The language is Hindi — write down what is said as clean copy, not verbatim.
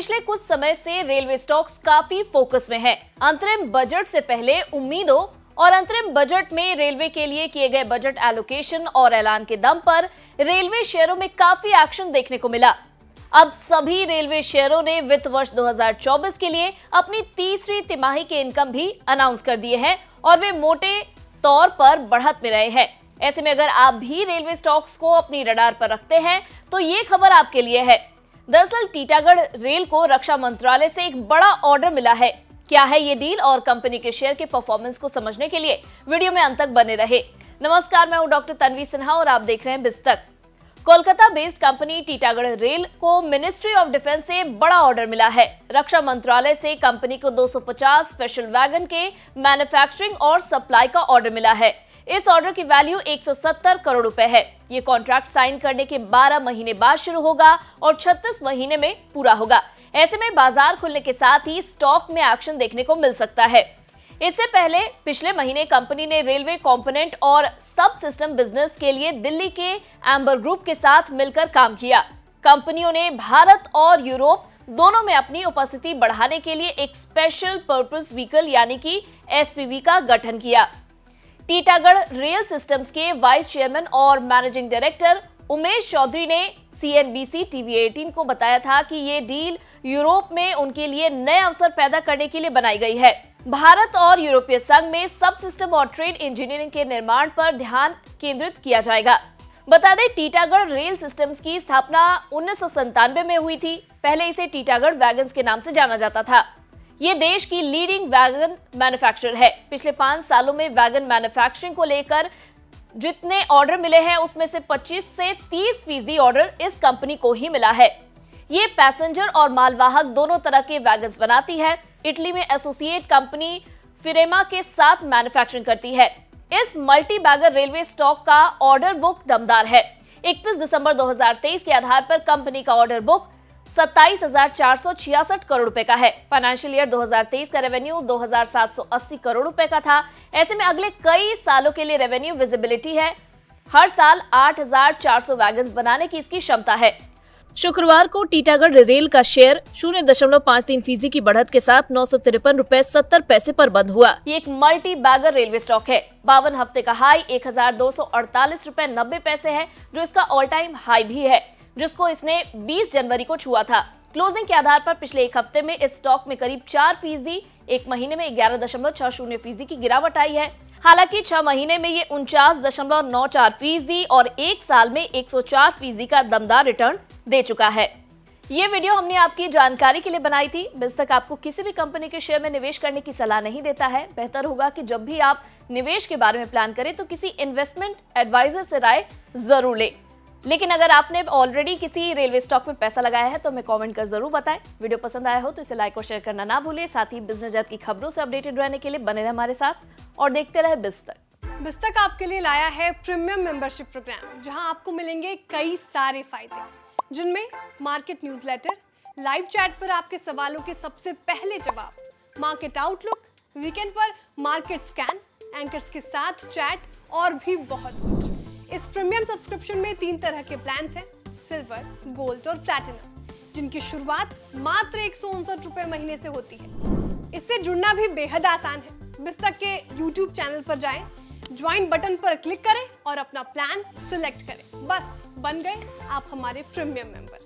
पिछले कुछ समय से रेलवे स्टॉक्स काफी फोकस में है। अंतरिम बजट से पहले उम्मीदों और अंतरिम बजट में रेलवे के लिए किए गए बजट एलोकेशन और ऐलान के दम पर रेलवे शेयरों में काफी एक्शन देखने को मिला। अब सभी रेलवे शेयरों ने वित्त वर्ष 2024 के लिए अपनी तीसरी तिमाही के इनकम भी अनाउंस कर दिए हैं और वे मोटे तौर पर बढ़त में रहे हैं। ऐसे में अगर आप भी रेलवे स्टॉक्स को अपनी रडार पर रखते हैं तो ये खबर आपके लिए है। दरअसल टीटागढ़ रेल को रक्षा मंत्रालय से एक बड़ा ऑर्डर मिला है। क्या है ये डील और कंपनी के शेयर के परफॉर्मेंस को समझने के लिए वीडियो में अंत तक बने रहे। नमस्कार, मैं हूं डॉक्टर तनवीर सिन्हा और आप देख रहे हैं बिज़टक। Kolkata based company Titagarh rail को मिनिस्ट्री ऑफ डिफेंस से बड़ा ऑर्डर मिला है। रक्षा मंत्रालय से कंपनी को 250 स्पेशल वैगन के मैन्युफैक्चरिंग और सप्लाई का ऑर्डर मिला है। इस ऑर्डर की वैल्यू 170 करोड़ रुपए है। ये कॉन्ट्रैक्ट साइन करने के 12 महीने बाद शुरू होगा और 36 महीने में पूरा होगा। ऐसे में बाजार खुलने के साथ ही स्टॉक में एक्शन देखने को मिल सकता है। इससे पहले पिछले महीने कंपनी ने रेलवे कंपोनेंट और सब सिस्टम बिजनेस के लिए दिल्ली के एम्बर ग्रुप के साथ मिलकर काम किया। कंपनियों ने भारत और यूरोप दोनों में अपनी उपस्थिति बढ़ाने के लिए एक स्पेशल पर्पस व्हीकल यानी कि एसपीवी का गठन किया। टीटागढ़ रेल सिस्टम्स के वाइस चेयरमैन और मैनेजिंग डायरेक्टर उमेश चौधरी ने CNBC TV 18 को बताया था कि ये डील यूरोप में उनके लिए नए अवसर पैदा करने के लिए बनाई गई है। भारत और यूरोपीय संघ में सब सिस्टम और ट्रेन इंजीनियरिंग के निर्माण पर ध्यान केंद्रित किया जाएगा। बता दें, टीटागढ़ रेल सिस्टम्स की स्थापना 1997 में हुई थी। पहले इसे टीटागढ़ वैगन्स के नाम से जाना जाता था। ये देश की लीडिंग वैगन मैन्युफैक्चरर है। पिछले 5 सालों में वैगन मैन्युफैक्चरिंग को लेकर जितने ऑर्डर मिले हैं उसमें से 25 से 30% ऑर्डर इस कंपनी को ही मिला है। ये पैसेंजर और मालवाहक दोनों तरह के वैगन्स बनाती है। इटली में एसोसिएट कंपनी फिरेमा के साथ मैन्युफैक्चरिंग करती है। इस मल्टी बैगर रेलवे स्टॉक का ऑर्डर बुक दमदार है। 31 दिसंबर 2023 के आधार पर कंपनी का ऑर्डर बुक 27,466 करोड़ रुपए का है। फाइनेंशियल ईयर 2023 का रेवेन्यू 2,780 करोड़ रुपए का था। ऐसे में अगले कई सालों के लिए रेवेन्यू विजिबिलिटी है। हर साल 8,400 वैगन्स बनाने की इसकी क्षमता है। शुक्रवार को टीटागढ़ रेल का शेयर 0.53% की बढ़त के साथ 953.70 रुपए पर बंद हुआ। ये एक मल्टी बैगर रेलवे स्टॉक है। 52 हफ्ते का हाई 1,248.90 रुपए है, जो इसका ऑल टाइम हाई भी है, जिसको इसने 20 जनवरी को छुआ था। क्लोजिंग के आधार पर पिछले एक हफ्ते में इस स्टॉक में करीब 4%, एक महीने में 11.60% की गिरावट आई है। हालांकि 6 महीने में ये 49.94% और 1 साल में 104% का दमदार रिटर्न दे चुका है। ये वीडियो हमने आपकी जानकारी के लिए बनाई थी। बिज़टक आपको किसी भी कंपनी के शेयर में निवेश करने की सलाह नहीं देता है। बेहतर होगा कि जब भी आप निवेश के बारे में प्लान करें तो किसी इन्वेस्टमेंट एडवाइजर से राय जरूर लें। लेकिन अगर आपने ऑलरेडी किसी रेलवे स्टॉक में पैसा लगाया है तो हमें कमेंट कर जरूर बताएं। वीडियो पसंद आया हो तो इसे लाइक और शेयर करना ना भूलें। साथ ही बिजनेस जगत की खबरों से अपडेटेड रहने के लिए बने रहें हमारे साथ और देखते रहें बिज़टक। बिज़टक आपके लिए लाया है प्रीमियम मेंबरशिप प्रोग्राम, जहां आपको मिलेंगे कई सारे फायदे, जिनमें मार्केट न्यूज़लेटर, लाइव चैट पर आपके सवालों के सबसे पहले जवाब, मार्केट आउटलुक, वीकेंड पर मार्केट स्कैन, एंकर्स के साथ चैट और भी बहुत कुछ। इस प्रीमियम सब्सक्रिप्शन में 3 तरह के प्लान्स हैं, सिल्वर, गोल्ड और प्लैटिनम, जिनकी शुरुआत मात्र 159 रुपए महीने से होती है। इससे जुड़ना भी बेहद आसान है। बिज़टक के YouTube चैनल पर जाएं, ज्वाइन बटन पर क्लिक करें और अपना प्लान सिलेक्ट करें। बस, बन गए आप हमारे प्रीमियम मेंबर।